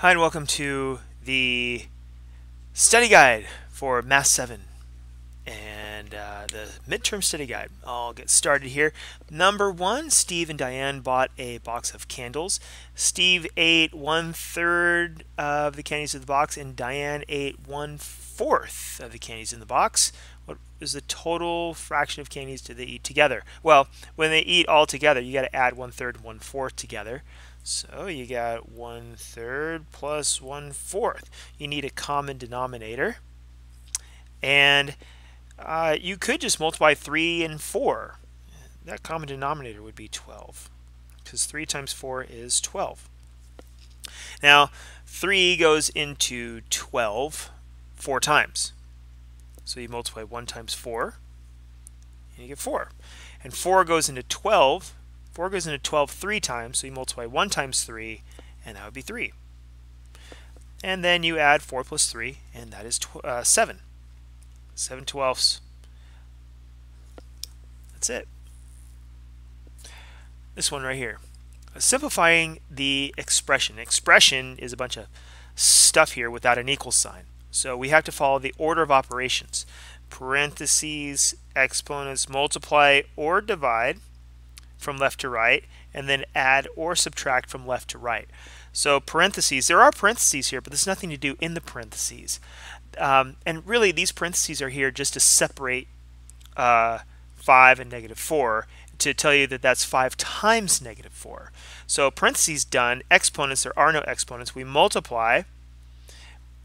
Hi, and welcome to the study guide for Math 7 and the midterm study guide. I'll get started here. Number 1, Steve and Diane bought a box of candles. Steve ate 1/3 of the candies in the box, and Diane ate 1/4 of the candies in the box. What is the total fraction of candies did they eat together? Well, when they eat all together, you got to add 1/3 and 1/4 together. So you got 1/3 plus 1/4. You need a common denominator. And you could just multiply 3 and 4. That common denominator would be 12, because 3 times 4 is 12. Now, 3 goes into 12 4 times. So you multiply 1 times 4, and you get 4. And 4 goes into 12. 4 goes into 12 3 times, so you multiply 1 times 3, and that would be 3. And then you add 4 plus 3, and that is 7. 7/12. That's it. This one right here. Simplifying the expression. Expression is a bunch of stuff here without an equal sign. So we have to follow the order of operations. Parentheses, exponents, multiply or divide from left to right, and then add or subtract from left to right. So parentheses, there are parentheses here, but there's nothing to do in the parentheses. And really, these parentheses are here just to separate 5 and negative 4, to tell you that that's 5 times negative 4. So parentheses done, exponents, there are no exponents. We multiply,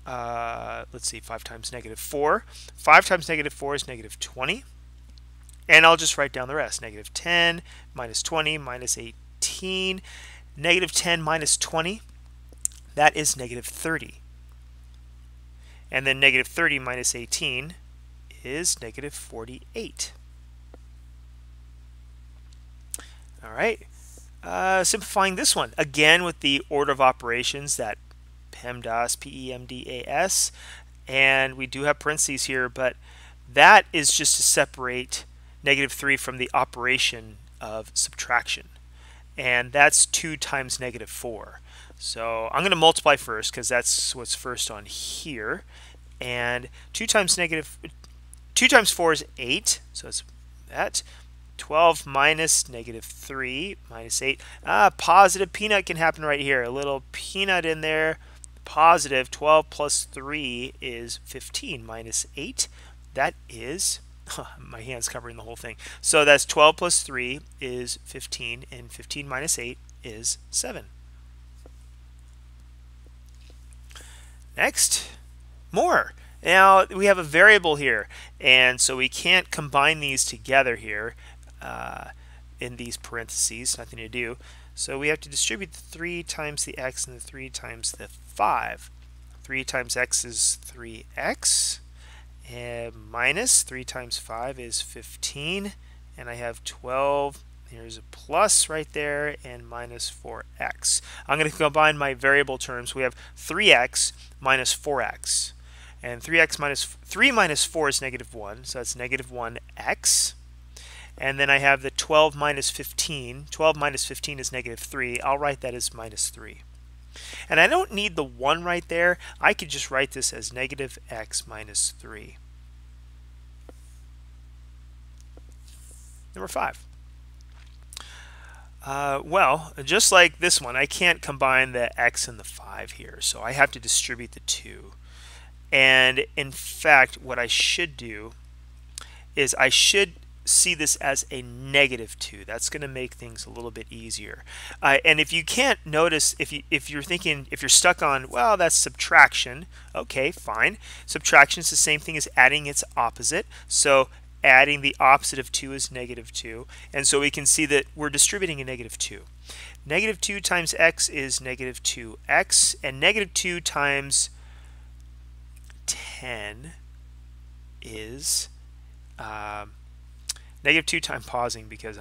let's see, 5 times negative 4. 5 times negative 4 is negative 20. And I'll just write down the rest. Negative 10, minus 20, minus 18. Negative 10 minus 20, that is negative 30. And then negative 30 minus 18 is negative 48. All right, simplifying this one. Again, with the order of operations, that PEMDAS, P-E-M-D-A-S. And we do have parentheses here, but that is just to separate negative 3 from the operation of subtraction. And that's 2 times negative 4. So I'm going to multiply first, because that's what's first on here. And 2 times 4 is 8. So it's that. 12 minus negative 3 minus 8. Positive peanut can happen right here. A little peanut in there. Positive 12 plus 3 is 15 minus 8. That is... my hand's covering the whole thing. So that's 12 plus 3 is 15, and 15 minus 8 is 7. Next, more. Now we have a variable here, and so we can't combine these together here in these parentheses, nothing to do. So we have to distribute the 3 times the x and the 3 times the 5. 3 times x is 3x. And minus 3 times 5 is 15, and I have 12. Here's a plus right there, and minus 4x. I'm going to combine my variable terms. We have 3x minus 4x, and 3 minus 4 is negative 1, so that's negative 1x. And then I have the 12 minus 15. 12 minus 15 is negative 3. I'll write that as minus 3. And I don't need the 1 right there. I could just write this as negative x minus 3. Number 5. Well, just like this one, I can't combine the x and the 5 here, so I have to distribute the 2. And in fact, what I should do is I should see this as a negative 2. That's going to make things a little bit easier. And if you can't notice, if you're stuck on, well, that's subtraction. Okay, fine. Subtraction is the same thing as adding its opposite. So adding the opposite of 2 is negative 2. And so we can see that we're distributing a negative 2. Negative 2 times x is negative 2x, and negative 2 times 10 is negative 2 times, pausing because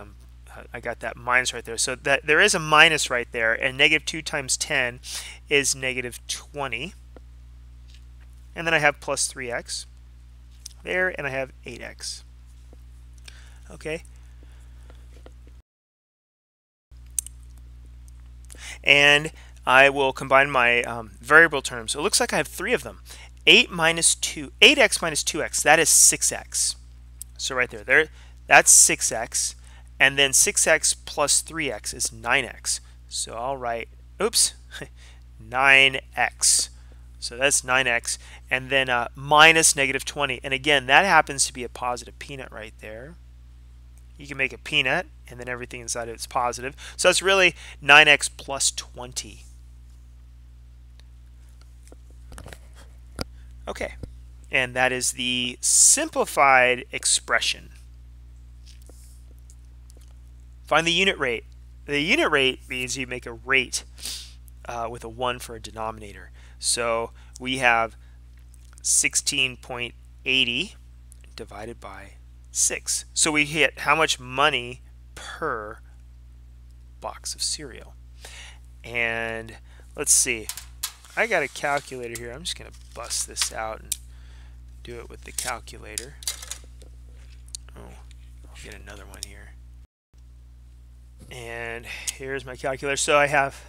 I got that minus right there. So that there is a minus right there, and negative 2 times 10 is negative 20. And then I have plus 3x there, and I have 8x. Okay. And I will combine my variable terms. It looks like I have three of them. 8x minus 2x, that is 6x. So right there, that's 6x. And then 6x plus 3x is 9x. So I'll write, 9x. So that's 9x. And then minus negative 20. And again, that happens to be a positive peanut right there. You can make a peanut, and then everything inside of it's positive. So that's really 9x plus 20. Okay, and that is the simplified expression. Find the unit rate. The unit rate means you make a rate with a 1 for a denominator. So we have 16.80 divided by 6. So we hit how much money per box of cereal. And let's see, I got a calculator here. I'm just going to bust this out and do it with the calculator. Oh, I'll get another one here. And here's my calculator. So I have,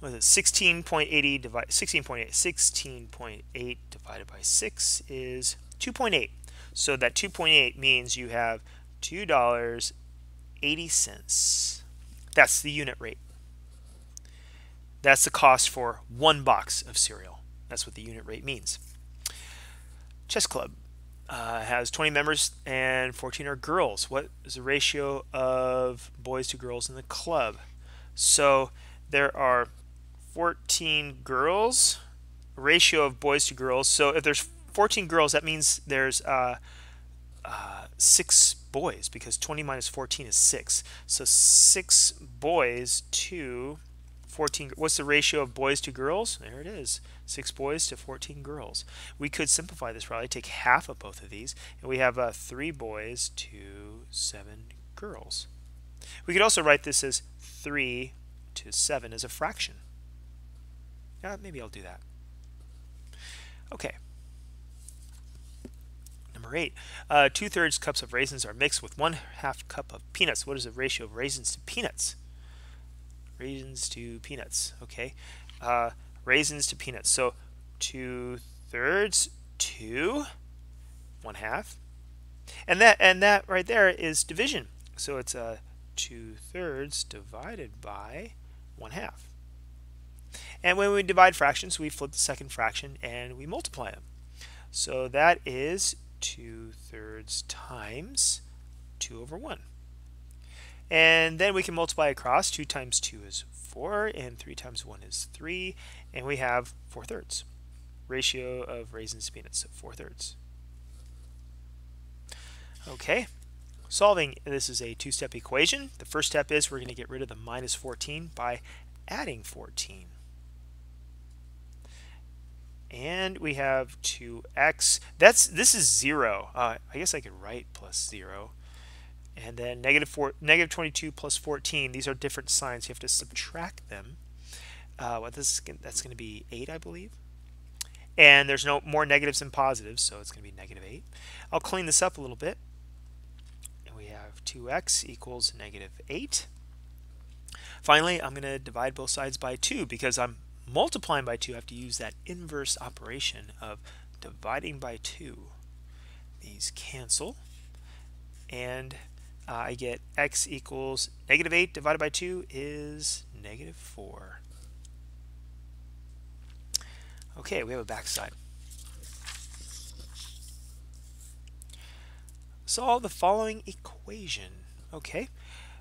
what is it, 16.80 divided 16.8 divided by 6 is 2.8. So that 2.8 means you have $2.80. That's the unit rate. That's the cost for one box of cereal. That's what the unit rate means. Chess Club has 20 members and 14 are girls. What is the ratio of boys to girls in the club? So there are 14 girls, ratio of boys to girls. So if there's 14 girls, that means there's 6 boys, because 20 minus 14 is 6. So 6 boys to 14. What's the ratio of boys to girls? There it is. 6 boys to 14 girls. We could simplify this, probably take half of both of these, and we have 3 boys to 7 girls. We could also write this as 3 to 7 as a fraction. Maybe I'll do that. Okay. 8. 2/3 cups of raisins are mixed with 1/2 cup of peanuts. What is the ratio of raisins to peanuts? Raisins to peanuts. Okay. Raisins to peanuts. So 2/3 to 1/2. And that right there is division. So it's 2/3 divided by 1/2. And when we divide fractions, we flip the second fraction and we multiply them. So that is 2/3 times 2/1. And then we can multiply across. 2 times 2 is 4, and 3 times 1 is 3, and we have 4/3. Ratio of raisins to peanuts, so 4/3. Okay, solving. This is a two-step equation. The first step is we're going to get rid of the minus 14 by adding 14. And we have 2x. This is 0. I guess I could write plus 0. And then negative 22 plus 14. These are different signs. You have to subtract them. That's going to be 8, I believe. And there's no more negatives than positives, so it's going to be negative 8. I'll clean this up a little bit. And we have 2x equals negative 8. Finally, I'm going to divide both sides by 2 because I'm multiplying by 2, I have to use that inverse operation of dividing by 2. These cancel, and I get x equals negative 8 divided by 2 is negative 4. Okay, we have a backside. Solve the following equation. Okay.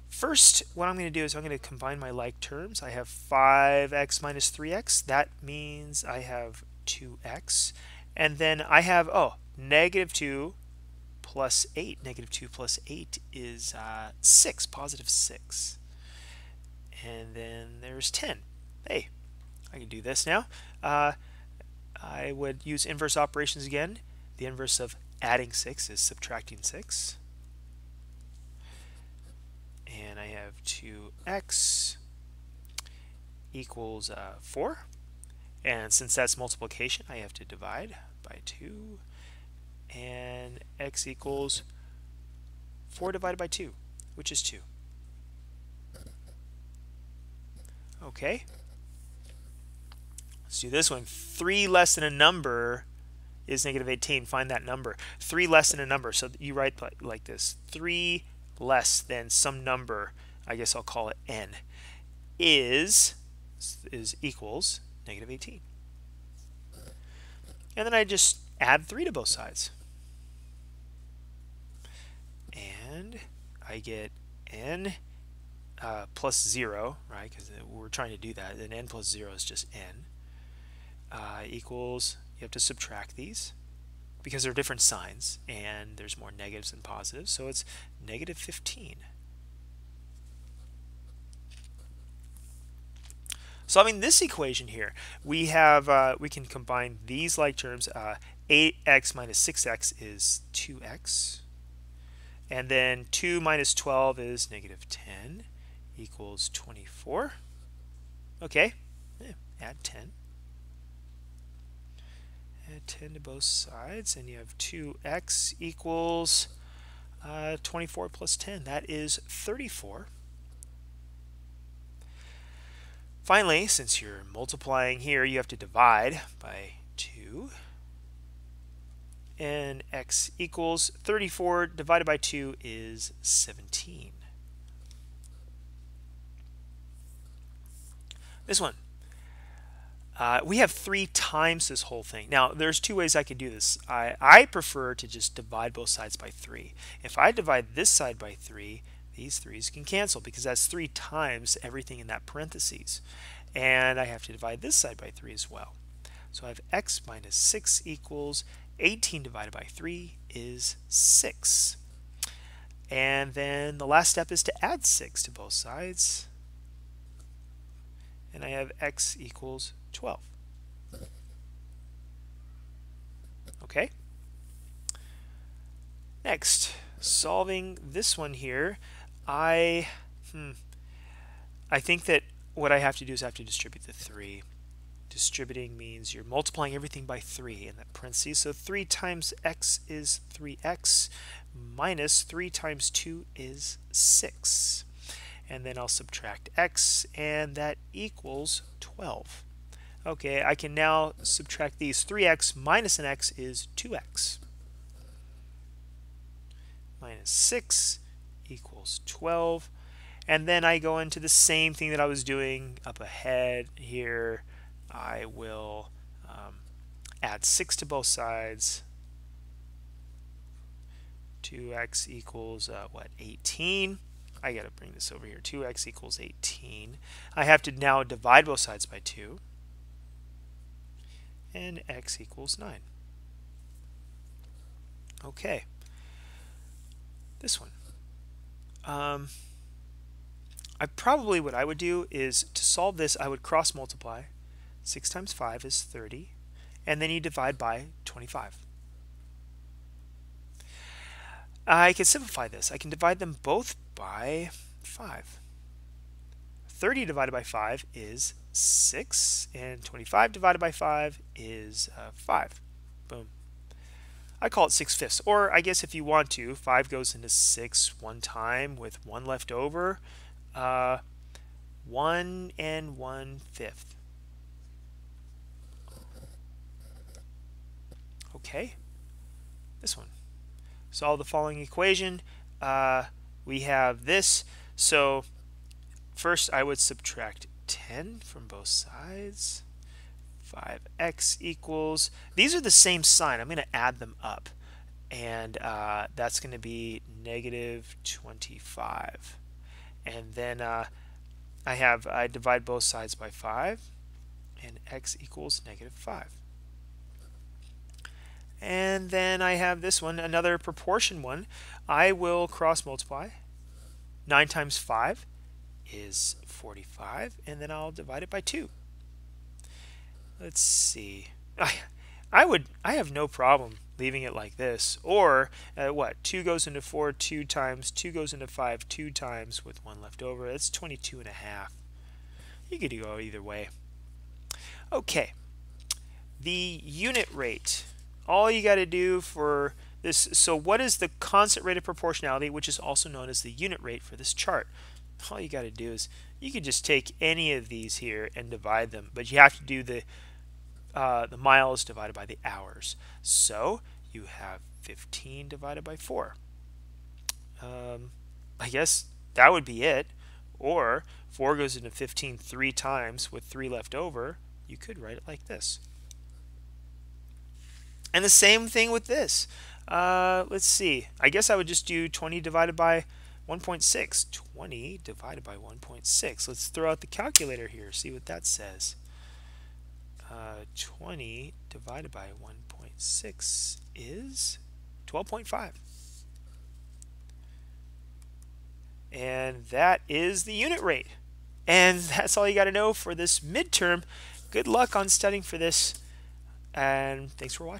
First, what I'm going to do is I'm going to combine my like terms. I have 5x minus 3x. That means I have 2x. And then I have, negative 2 plus 8. Negative 2 plus 8 is 6, positive 6. And then there's 10. Hey, I can do this now. I would use inverse operations again. The inverse of adding 6 is subtracting 6. And I have 2x equals 4. And since that's multiplication, I have to divide by 2. And x equals 4 divided by 2, which is 2. Okay, Let's do this one. 3 less than a number is negative 18. Find that number. 3 less than a number. So you write like this. 3 less than some number, I guess I'll call it n, is equals negative 18. And then I just add 3 to both sides. And I get n plus 0, right? Because we're trying to do that. And n plus 0 is just n. Equals, you have to subtract these because they're different signs and there's more negatives than positives. So it's negative 15. So I mean, this equation here, we have we can combine these like terms. 8x minus 6x is 2x, and then 2 minus 12 is negative 10 equals 24. Okay, add 10. Add 10 to both sides, and you have 2x equals 24 plus 10. That is 34. Finally, since you're multiplying here, you have to divide by 2. And x equals 34 divided by 2 is 17. This one. We have 3 times this whole thing. Now, there's 2 ways I could do this. I prefer to just divide both sides by 3. If I divide this side by 3, these 3's can cancel because that's 3 times everything in that parentheses. And I have to divide this side by 3 as well. So I have x minus 6 equals 18 divided by 3 is 6. And then the last step is to add 6 to both sides. And I have x equals 12. Okay. Next, solving this one here, I think that what I have to do is I have to distribute the 3. Distributing means you're multiplying everything by 3 in that parentheses. So 3 times x is 3x minus 3 times 2 is 6. And then I'll subtract x, and that equals 12. Okay, I can now subtract these. 3x minus an x is 2x. Minus 6 equals 12. And then I go into the same thing that I was doing up ahead here. I will add 6 to both sides. 2x equals, 18. I got to bring this over here. 2x equals 18. I have to now divide both sides by 2. And x equals 9. Okay. This one. What I would do is, to solve this, I would cross multiply. 6 times 5 is 30. And then you divide by 25. I can simplify this. I can divide them both by 5. 30 divided by 5 is 6, and 25 divided by 5 is 5. Boom. I call it 6/5, or I guess if you want to, 5 goes into 6 one time with 1 left over. 1 and 1/5. Okay, this one. Solve the following equation. We have this. So first I would subtract 10 from both sides. 5x equals, these are the same sign, I'm going to add them up, and that's going to be negative 25. And then I divide both sides by 5, and x equals negative 5. And then I have this one, another proportion one. I will cross multiply. 9 times 5 is 45, and then I'll divide it by 2. Let's see. I have no problem leaving it like this. Or 2 goes into 4 2 times, 2 goes into 5 2 times with 1 left over. That's 22.5. You could go either way. Okay. The unit rate. All you got to do for this, so what is the constant rate of proportionality, which is also known as the unit rate for this chart? All you got to do is, you could just take any of these here and divide them, but you have to do the the miles divided by the hours. So you have 15 divided by 4. I guess that would be it. Or 4 goes into 15 3 times with 3 left over. You could write it like this. And the same thing with this. Let's see. I guess I would just do 20 divided by 1.6. 20 divided by 1.6. Let's throw out the calculator here. See what that says. 20 divided by 1.6 is 12.5. And that is the unit rate. And that's all you got to know for this midterm. Good luck on studying for this. And thanks for watching.